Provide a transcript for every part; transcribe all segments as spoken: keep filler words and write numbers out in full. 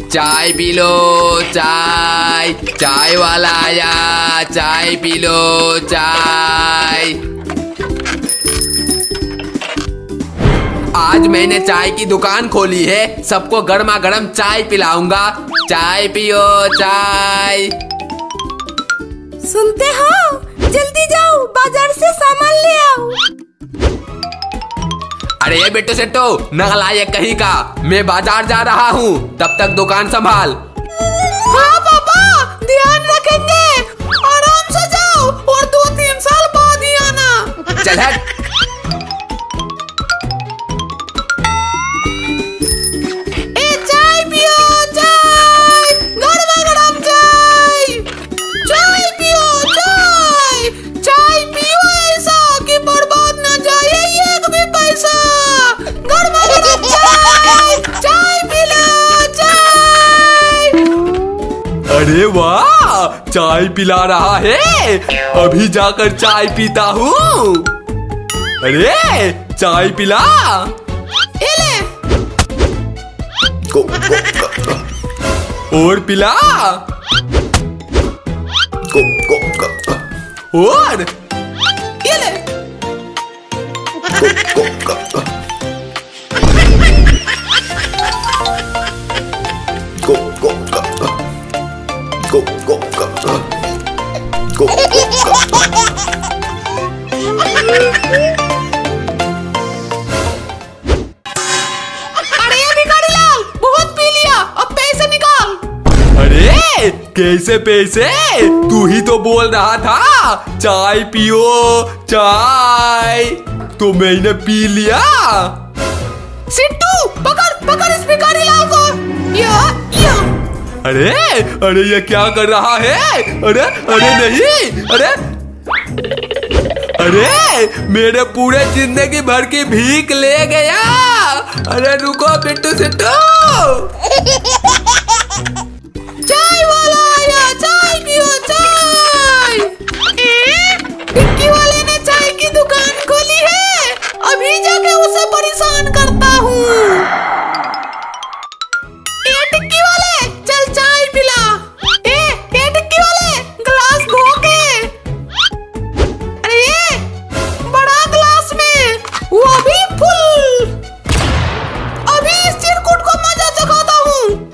चाय P low चाय, चाय वाला आया, चाय पी लो चाय। आज मैंने चाय की दुकान खोली है, सबको गर्मा गर्म चाय पिलाऊंगा। चाय पियो चाय। सुनते हो, जल्दी जाओ बाजार से सामान ले आओ। अरे बिट्टू सिट्टू, ना लायक कहीं का, मैं बाजार जा रहा हूँ, तब तक दुकान संभाल। हाँ पापा, ध्यान रखेंगे, आराम से जाओ और दो तीन साल बाद ही आना। चल हट। ए चाय पियो चाय, गर्मा गर्म चाय, चाय पियो चाय, चाय पियो ऐसा कि बर्बाद ना जाए एक भी पैसा। चाय, चाय पिला चाय। अरे वाह, चाय पिला रहा है, अभी जाकर चाय पीता हूँ। अरे चाय पिला। और पिला। और कैसे पैसे? तू ही तो बोल रहा था चाय पियो चाय, तो मैंने पी लिया। सिट्टू पकड़ पकड़ इस भिखारी लाल को। या, या। अरे अरे ये क्या कर रहा है? अरे अरे नहीं, अरे अरे मेरे पूरे जिंदगी भर की भीख ले गया। अरे रुको बिट्टू सिट्टू। चाय वाला आया, चाय पियो चाय। टिक्की वाले ने चाय की दुकान खोली है, अभी जाके उसे परेशान करता हूँ। ए टिक्की वाले, चल चाय पिला। ए ए टिक्की वाले, ग्लास धो के। अरे बड़ा ग्लास में, वो भी फुल। अभी इस चिरकुट को मजा चखाता हूँ।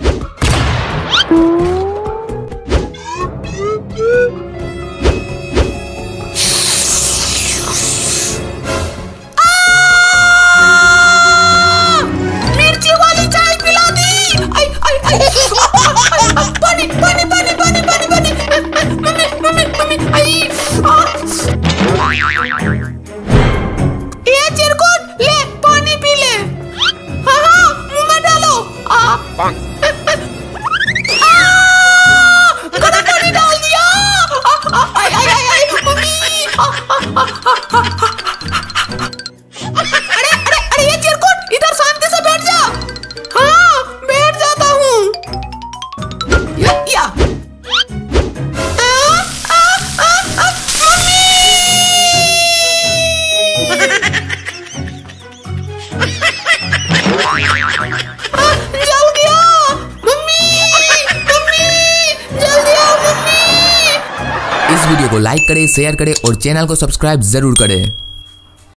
वीडियो को लाइक करें, शेयर करें और चैनल को सब्सक्राइब जरूर करें।